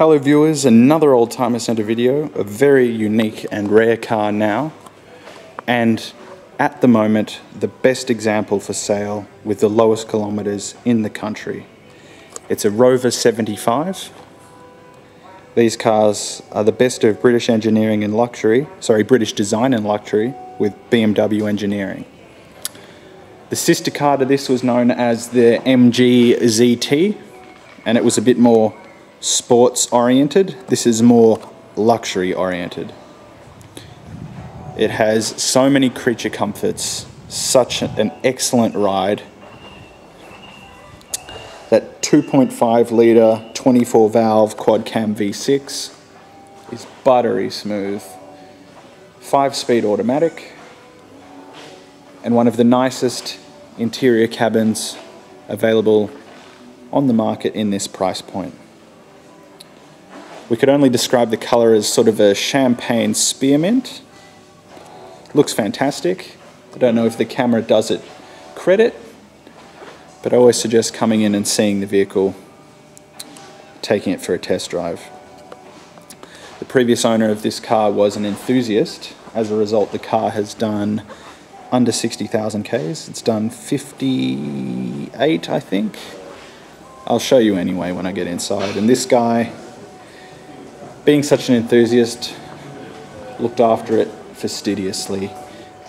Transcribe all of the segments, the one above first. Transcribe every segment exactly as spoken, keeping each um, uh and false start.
Hello viewers, another Oldtimer Centre video, a very unique and rare car now, and at the moment the best example for sale with the lowest kilometres in the country. It's a Rover seventy-five. These cars are the best of British engineering and luxury, sorry, British design and luxury with B M W engineering. The sister car to this was known as the M G Z T, and it was a bit more sports oriented. This is more luxury oriented. It has so many creature comforts, such an excellent ride. That two point five litre twenty-four valve quad cam V six is buttery smooth. Five-speed automatic and one of the nicest interior cabins available on the market in this price point. We could only describe the colour as sort of a champagne spearmint. Looks fantastic. I don't know if the camera does it credit, but I always suggest coming in and seeing the vehicle, taking it for a test drive. The previous owner of this car was an enthusiast. As a result, the car has done under sixty thousand Ks. It's done fifty-eight, I think. I'll show you anyway when I get inside. And this guy, being such an enthusiast, looked after it fastidiously.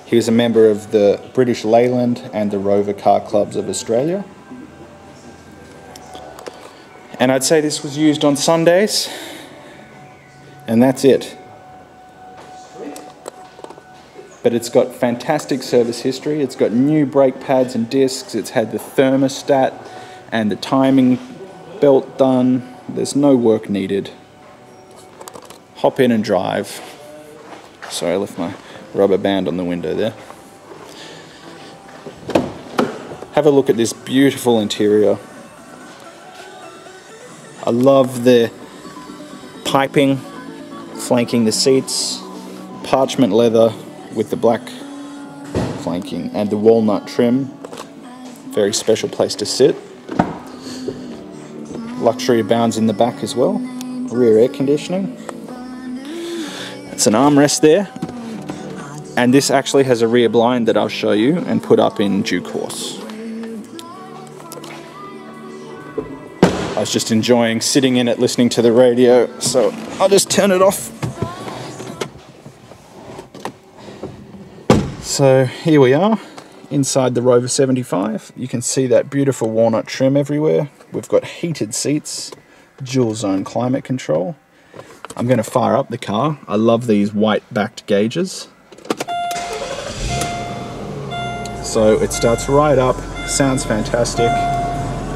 He was a member of the British Leyland and the Rover Car Clubs of Australia. And I'd say this was used on Sundays. And that's it. But it's got fantastic service history. It's got new brake pads and discs. It's had the thermostat and the timing belt done. There's no work needed. Hop in and drive. Sorry, I left my rubber band on the window there. Have a look at this beautiful interior. I love the piping flanking the seats, parchment leather with the black flanking and the walnut trim. Very special place to sit. Luxury abounds in the back as well. Rear air conditioning. It's an armrest there, and this actually has a rear blind that I'll show you and put up in due course. I was just enjoying sitting in it listening to the radio, so I'll just turn it off. So here we are inside the Rover seventy-five. You can see that beautiful walnut trim everywhere. We've got heated seats, dual zone climate control. I'm going to fire up the car. I love these white backed gauges. So it starts right up, sounds fantastic.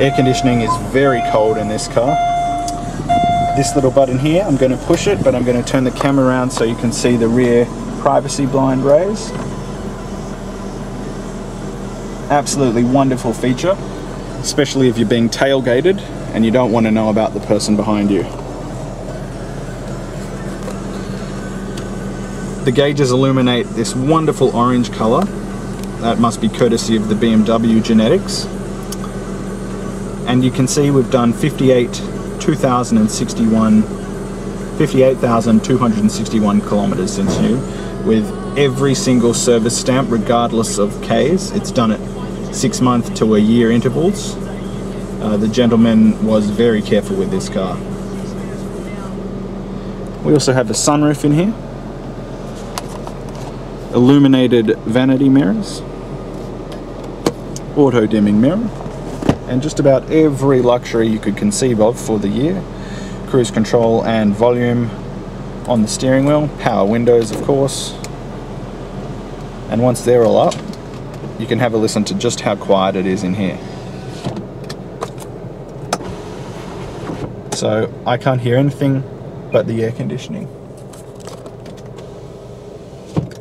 Air conditioning is very cold in this car. This little button here, I'm going to push it, but I'm going to turn the camera around so you can see the rear privacy blind raise. Absolutely wonderful feature, especially if you're being tailgated and you don't want to know about the person behind you. The gauges illuminate this wonderful orange colour. That must be courtesy of the B M W genetics. And you can see we've done fifty-eight thousand two hundred sixty-one kilometres since new. With every single service stamp, regardless of Ks, it's done at six month to a year intervals. Uh, the gentleman was very careful with this car. We also have a sunroof in here. Illuminated vanity mirrors, auto dimming mirror, and just about every luxury you could conceive of for the year. Cruise control and volume on the steering wheel, power windows of course. And once they're all up, you can have a listen to just how quiet it is in here. So I can't hear anything but the air conditioning.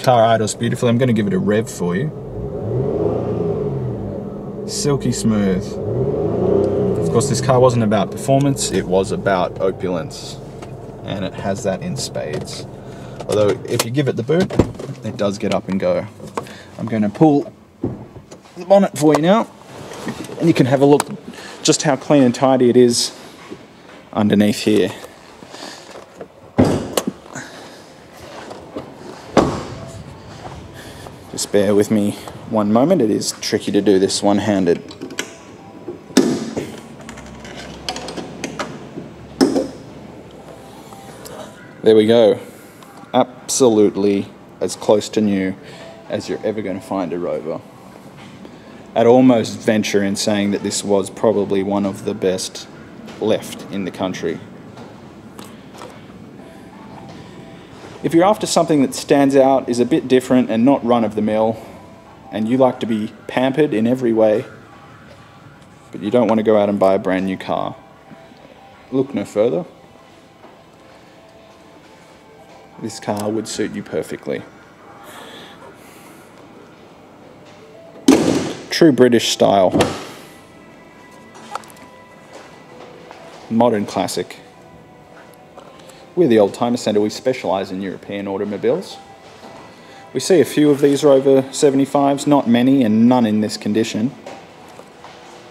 Car idles beautifully. I'm going to give it a rev for you. Silky smooth. Of course, this car wasn't about performance, it was about opulence, and it has that in spades. Although if you give it the boot, it does get up and go. I'm going to pull the bonnet for you now, and you can have a look just how clean and tidy it is underneath here. bear with me one moment. It is tricky to do this one-handed. There we go. Absolutely as close to new as you're ever going to find a Rover. I'd almost venture in saying that this was probably one of the best left in the country. If you're after something that stands out, is a bit different and not run-of-the-mill, and you like to be pampered in every way, but you don't want to go out and buy a brand new car, look no further. This car would suit you perfectly. True British style. Modern classic. We're the Oldtimer Centre. We specialise in European automobiles. We see a few of these Rover seventy-fives, not many and none in this condition.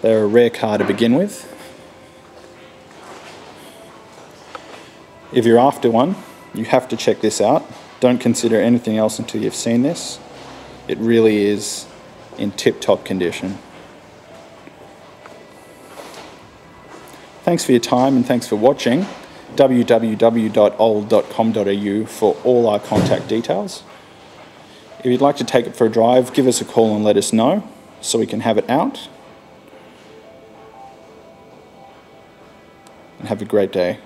They're a rare car to begin with. If you're after one, you have to check this out. Don't consider anything else until you've seen this. It really is in tip-top condition. Thanks for your time and thanks for watching. w w w dot old dot com dot a u for all our contact details. If you'd like to take it for a drive, give us a call and let us know so we can have it out. And have a great day.